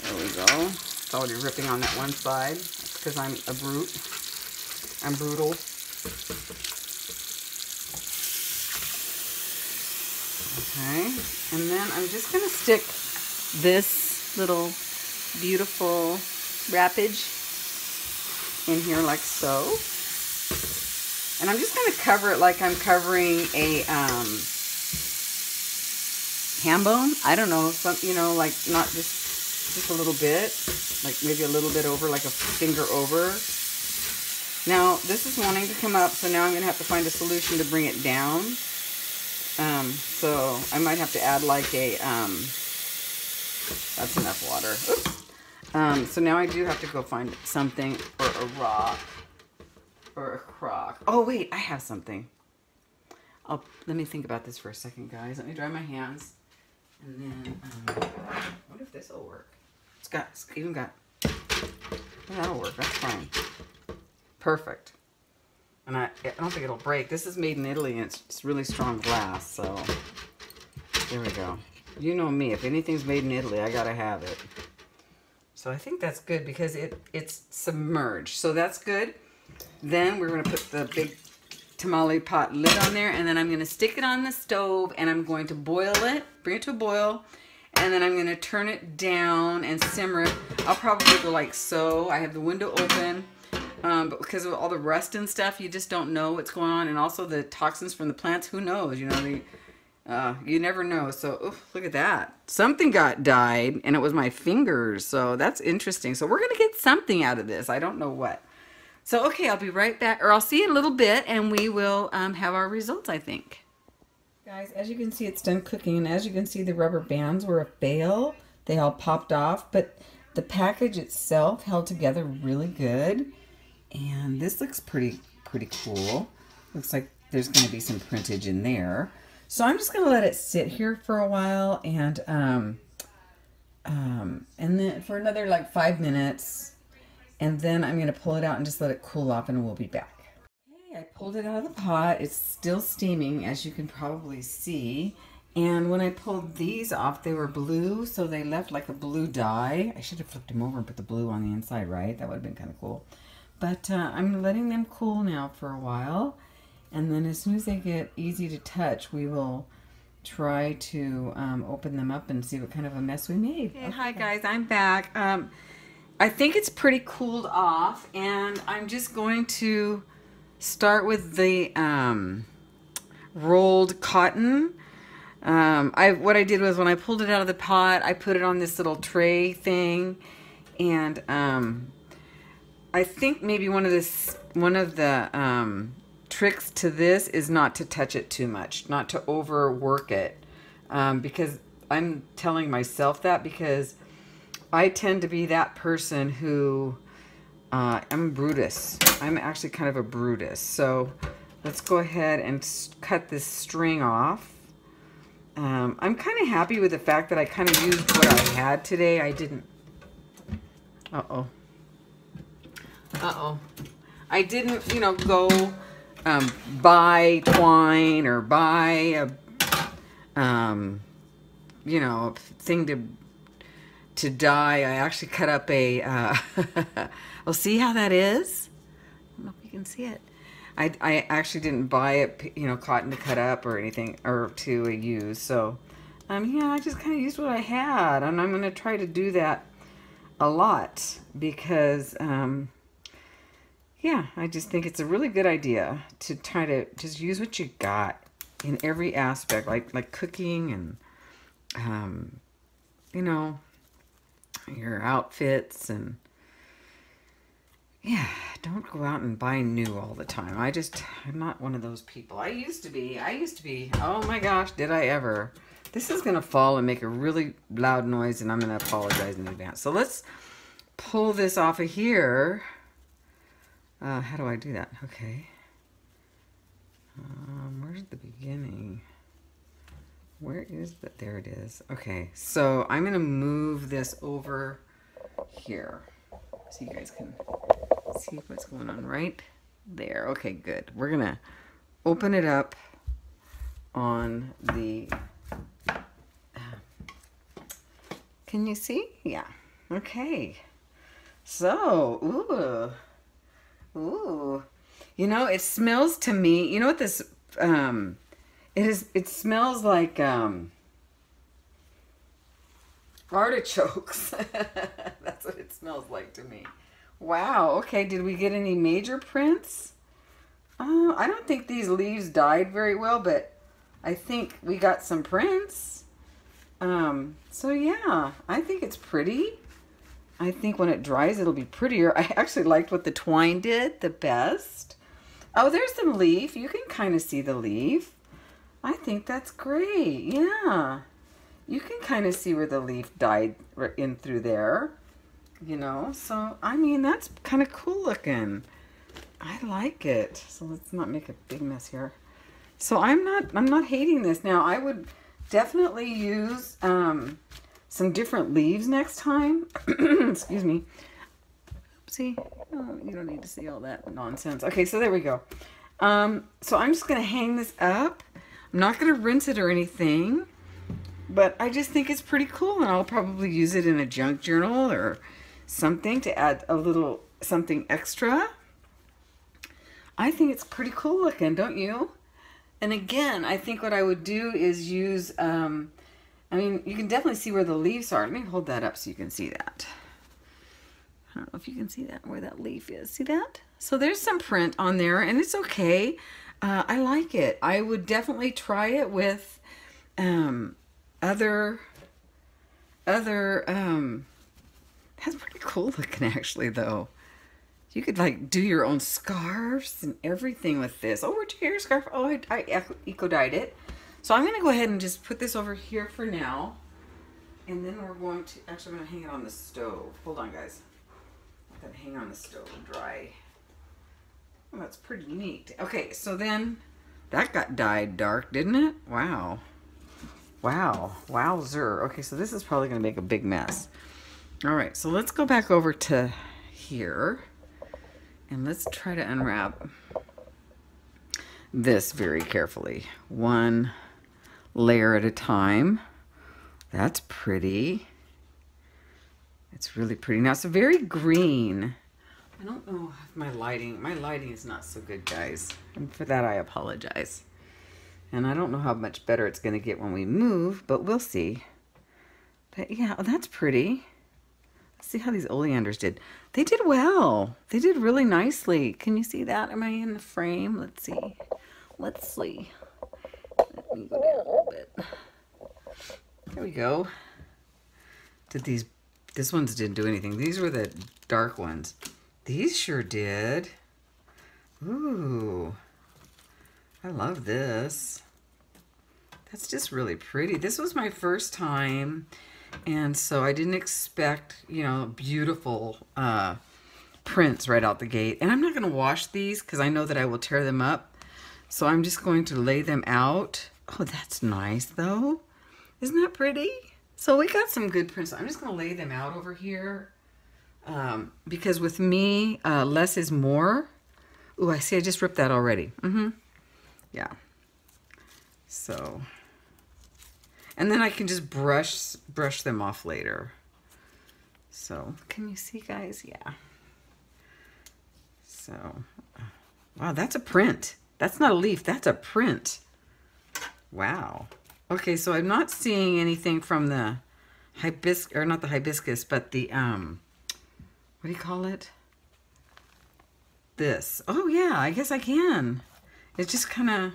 There we go. It's already ripping on that one side. That's because I'm a brute. I'm brutal. Okay. And then I'm just going to stick this little beautiful wrappage in here like so. And I'm just going to cover it like I'm covering a ham bone. I don't know, some, you know, like not just a little bit, like maybe a little bit over, like a finger over. Now this is wanting to come up, so now I'm going to have to find a solution to bring it down. So I might have to add like a, that's enough water. Oops. So now I do have to go find something, or a rock. Or a crock. Oh wait, I have something. I'll, let me think about this for a second, guys. Let me dry my hands. And then, what if this will work? It's even got, that'll work, that's fine. Perfect. And I don't think it'll break. This is made in Italy and it's really strong glass, so there we go. You know me, if anything's made in Italy, I gotta have it. So I think that's good because it's submerged. So that's good. Then we're gonna put the big tamale pot lid on there, and then I'm gonna stick it on the stove and I'm going to boil it, bring it to a boil, and then I'm gonna turn it down and simmer it. I'll probably go like so. I have the window open, but because of all the rust and stuff, you just don't know what's going on, and also the toxins from the plants, who knows, you know, you never know. So oof, look at that. Something got dyed and it was my fingers, so that's interesting. So we're gonna get something out of this. I don't know what. So, okay, I'll be right back, or I'll see you in a little bit, and we will have our results, I think. Guys, as you can see, it's done cooking, and as you can see, the rubber bands were a fail. They all popped off, but the package itself held together really good, and this looks pretty cool. Looks like there's going to be some printage in there. So I'm just going to let it sit here for a while, and then for another, like, 5 minutes, and then I'm going to pull it out and just let it cool off, and we'll be back. Okay, I pulled it out of the pot. It's still steaming, as you can probably see. And when I pulled these off, they were blue, so they left like a blue dye. I should have flipped them over and put the blue on the inside, right? That would have been kind of cool. But I'm letting them cool now for a while. And then as soon as they get easy to touch, we will try to open them up and see what kind of a mess we made. Okay, hi, guys. I'm back. I think it's pretty cooled off, and I'm just going to start with the rolled cotton. What I did was when I pulled it out of the pot, I put it on this little tray thing, and I think maybe one of the tricks to this is not to touch it too much, not to overwork it, because I'm telling myself that because I tend to be that person who, I'm Brutus. I'm actually kind of a Brutus. So let's go ahead and cut this string off. I'm kind of happy with the fact that I kind of used what I had today. I didn't, I didn't, you know, go buy twine or buy a, you know, a thing to dye. I actually cut up a, I'll see how that is. I don't know if you can see it. I actually didn't buy it, you know, cotton to cut up or anything, or to use. So, yeah, I just kind of used what I had, and I'm going to try to do that a lot because, yeah, I just think it's a really good idea to try to just use what you got in every aspect, like cooking and, you know, your outfits, and yeah, don't go out and buy new all the time. I'm not one of those people. I used to be, oh my gosh, did I ever. This is gonna fall and make a really loud noise, and I'm gonna apologize in advance. So let's pull this off of here. How do I do that? Okay, where's the beginning? Where is that? There it is. Okay, so I'm going to move this over here so you guys can see what's going on right there. Okay, good. We're going to open it up on the... Can you see? Yeah. Okay. So, ooh. Ooh. You know, it smells to me... You know what this... It smells like artichokes. That's what it smells like to me. Wow. Okay, did we get any major prints? I don't think these leaves dyed very well, but I think we got some prints. So yeah, I think it's pretty. I think when it dries, it'll be prettier. I actually liked what the twine did the best. Oh, there's some leaf. You can kind of see the leaf. I think that's great. Yeah. You can kind of see where the leaf died in through there, you know? So, I mean, that's kind of cool looking. I like it. So let's not make a big mess here. So I'm not hating this. Now I would definitely use some different leaves next time. Excuse me. Oopsie. Oh, you don't need to see all that nonsense. Okay, so there we go. So I'm just gonna hang this up. I'm not gonna rinse it or anything, but I just think it's pretty cool, and I'll probably use it in a junk journal or something to add a little something extra. I think it's pretty cool looking, don't you? And again, I think what I would do is use, I mean, you can definitely see where the leaves are. Let me hold that up so you can see that. I don't know if you can see that, where that leaf is. See that? So there's some print on there, and it's okay. I like it. I would definitely try it with that's pretty cool looking actually, though. You could like do your own scarves and everything with this. Oh, where'd you get your scarf? Oh, I eco-dyed it. So I'm gonna go ahead and just put this over here for now. And then we're going to, actually I'm gonna hang it on the stove. Hold on, guys. I'm gonna hang on the stove and dry. Oh, that's pretty neat. Okay, so then that got dyed dark, didn't it? Wow. Wow, wowzer. Okay, so this is probably gonna make a big mess. All right, so let's go back over to here. And let's try to unwrap this very carefully. One layer at a time. That's pretty. It's really pretty. Now, it's very green. I don't know if my lighting is not so good, guys. And for that, I apologize. And I don't know how much better it's gonna get when we move, but we'll see. But yeah, that's pretty. See how these oleanders did. They did well. They did really nicely. Can you see that? Am I in the frame? Let's see. Let's see. Let me go down a little bit. There we go. Did these... This one's didn't do anything. These were the dark ones. These sure did. Ooh. I love this. That's just really pretty. This was my first time... And so I didn't expect, you know, beautiful prints right out the gate. And I'm not going to wash these because I know that I will tear them up. So I'm just going to lay them out. Oh, that's nice, though. Isn't that pretty? So we got some good prints. I'm just going to lay them out over here. Because with me, less is more. Ooh, I see I just ripped that already. Mm-hmm. Yeah. So... And then I can just brush them off later. So, can you see, guys? Yeah. So, wow, that's a print. That's not a leaf, that's a print. Wow. Okay, so I'm not seeing anything from the hibiscus, or not the hibiscus, but the, what do you call it? This. Oh, yeah, I guess I can. It just kind of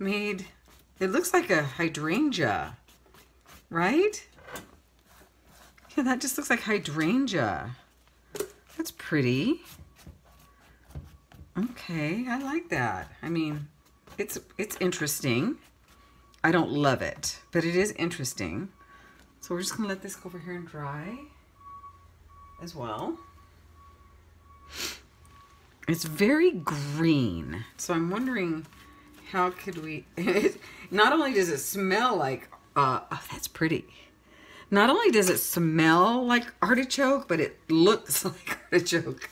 made... It looks like a hydrangea, right? Yeah, that just looks like hydrangea. That's pretty. Okay, I like that. I mean, it's interesting. I don't love it, but it is interesting. So we're just gonna let this go over here and dry as well. It's very green, so I'm wondering how could we, not only does it smell like, oh, that's pretty. Not only does it smell like artichoke, but it looks like artichoke.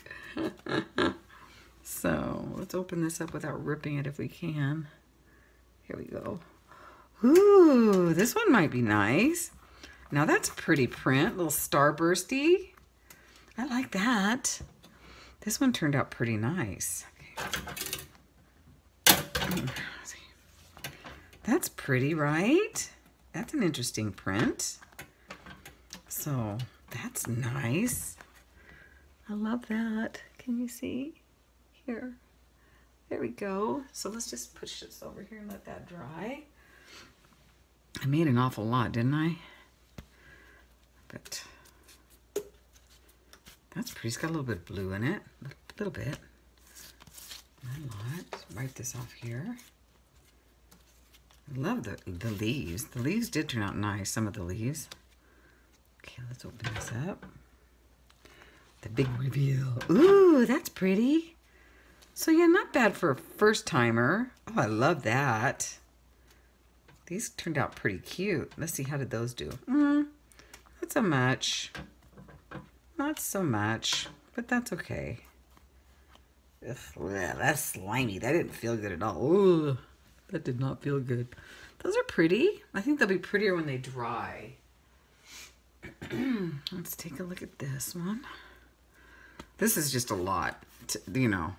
So let's open this up without ripping it if we can. Here we go. Ooh, this one might be nice. Now that's a pretty print, little starbursty. I like that. This one turned out pretty nice. Okay. That's pretty, right? That's an interesting print. So that's nice. I love that. Can you see? Here. There we go. So let's just push this over here and let that dry. I made an awful lot, didn't I? But that's pretty. It's got a little bit of blue in it. A little bit. Not a lot. Wipe this off here. I love the leaves. The leaves did turn out nice, some of the leaves. Okay, let's open this up. The big reveal. Ooh, that's pretty. So yeah, not bad for a first timer. Oh, I love that. These turned out pretty cute. Let's see, how did those do? Not so much. Not so much, but that's okay. Ugh, that's slimy. That didn't feel good at all. Ugh, that did not feel good. Those are pretty. I think they'll be prettier when they dry. Let's take a look at this one. This is just a lot, you know.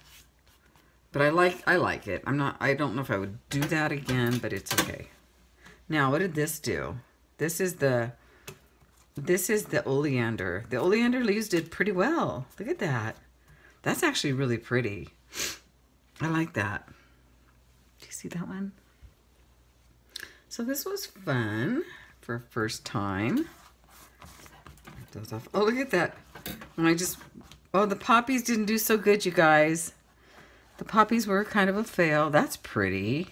But I like it. I don't know if I would do that again, but it's okay. Now, what did this do? This is the oleander. The oleander leaves did pretty well. Look at that. That's actually really pretty. I like that. Do you see that one? So this was fun for a first time. Get those off. Oh, look at that. Oh, the poppies didn't do so good, you guys. The poppies were kind of a fail. That's pretty,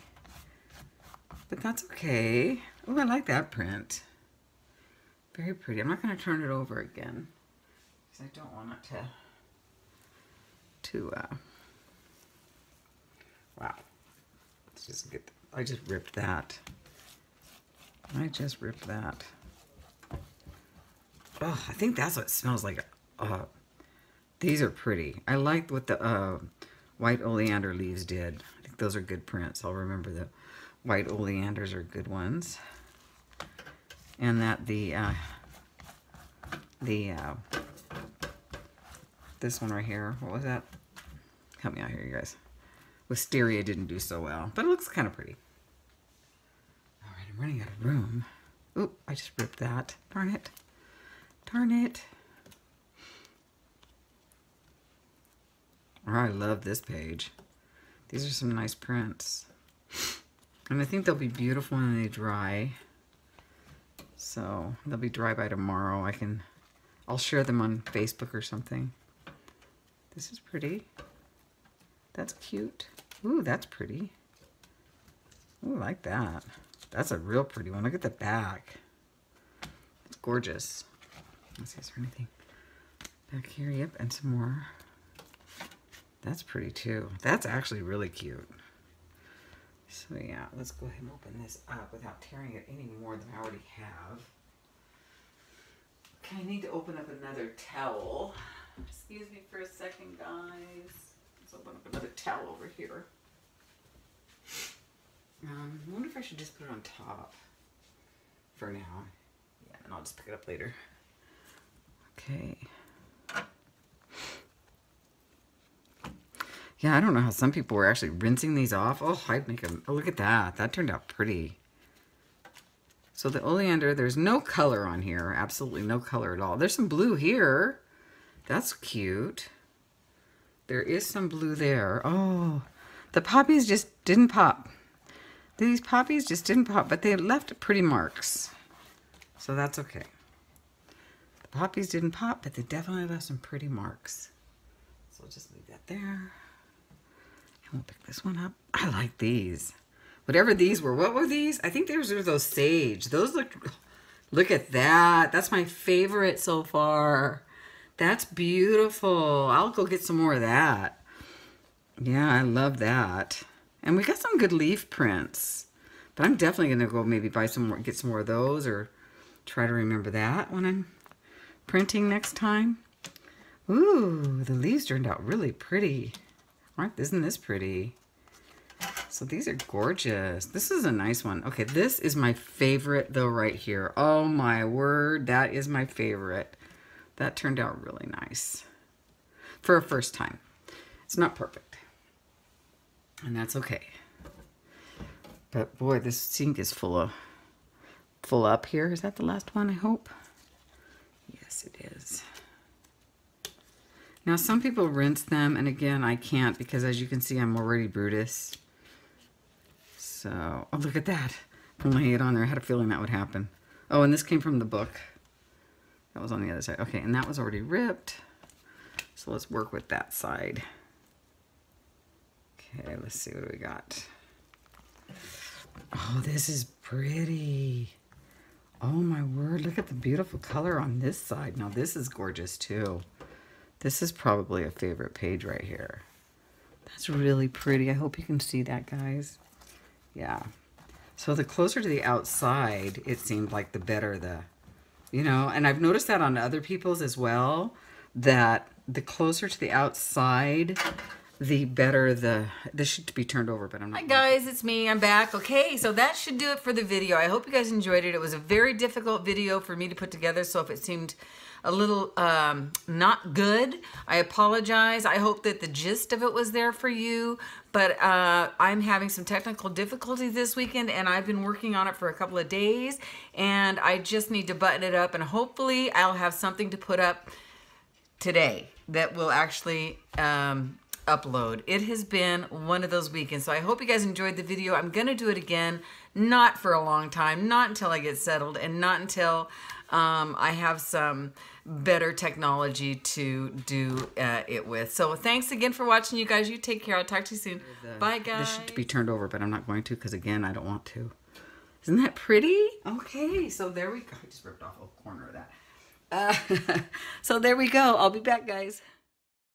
but that's okay. Oh, I like that print. Very pretty. I'm not going to turn it over again because I don't want it to... wow, let's just get, I just ripped that. Oh, I think that's what it smells like. These are pretty. I liked what the white oleander leaves did. I think those are good prints. I'll remember the white oleanders are good ones. And that this one right here, what was that? Help me out here, you guys. Wisteria didn't do so well, but it looks kind of pretty. All right, I'm running out of room. Oop, I just ripped that. Darn it. Darn it. Oh, I love this page. These are some nice prints. And I think they'll be beautiful when they dry. So they'll be dry by tomorrow. I'll share them on Facebook or something. This is pretty. That's cute. Ooh, that's pretty. Ooh, I like that. That's a real pretty one. Look at the back. It's gorgeous. Let's see, is there anything back here? Yep, and some more. That's pretty too. That's actually really cute. So yeah, let's go ahead and open this up without tearing it any more than I already have. Okay, I need to open up another towel. Excuse me for a second, guys. Let's open up another towel over here. I wonder if I should just put it on top for now. Yeah, and I'll just pick it up later. Okay. Yeah, I don't know how some people were actually rinsing these off. Oh, I'd make them. Oh, look at that. That turned out pretty. So the oleander, there's no color on here. Absolutely no color at all. There's some blue here. That's cute. There is some blue there. Oh, the poppies just didn't pop. These poppies just didn't pop, but they left pretty marks. So that's okay. The poppies didn't pop, but they definitely left some pretty marks. So we'll just leave that there. And we'll pick this one up. I like these. Whatever these were. What were these? I think those were those sage. Those looked... Look at that. That's my favorite so far. That's beautiful. I'll go get some more of that. Yeah, I love that. And we got some good leaf prints. But I'm definitely going to go maybe buy some more, get some more of those, or try to remember that when I'm printing next time. Ooh, the leaves turned out really pretty. Isn't this pretty? So these are gorgeous. This is a nice one. Okay, this is my favorite though right here. Oh my word, that is my favorite. That turned out really nice for a first time. It's not perfect, and that's okay. But boy, this sink is full up here. Is that the last one, I hope? Yes, it is. Now, some people rinse them, and again, I can't because, as you can see, I'm already Brutus. So, oh, look at that. When I had it on there, I had a feeling that would happen. Oh, and this came from the book. That was on the other side. Okay, and that was already ripped. So let's work with that side. Okay, let's see what we got. Oh, this is pretty. Oh my word, look at the beautiful color on this side. Now this is gorgeous too. This is probably a favorite page right here. That's really pretty. I hope you can see that, guys. Yeah. So the closer to the outside, it seemed like the better the, you know, and I've noticed that on other people's as well, that the closer to the outside, the better the, this should be turned over, but I'm not. Hi guys, it's me, I'm back. Okay, so that should do it for the video. I hope you guys enjoyed it. It was a very difficult video for me to put together, so if it seemed a little not good, I apologize. I hope that the gist of it was there for you, but I'm having some technical difficulties this weekend, and I've been working on it for a couple of days, and I just need to button it up, and hopefully I'll have something to put up today that will actually upload. It has been one of those weekends, so I hope you guys enjoyed the video. I'm gonna do it again, not for a long time, not until I get settled, and not until I have some better technology to do it with. So thanks again for watching, you guys. You take care. I'll talk to you soon. Bye, guys. This should be turned over, but I'm not going to because, again, I don't want to. Isn't that pretty? Okay, so there we go. I just ripped off a corner of that. So there we go. I'll be back, guys.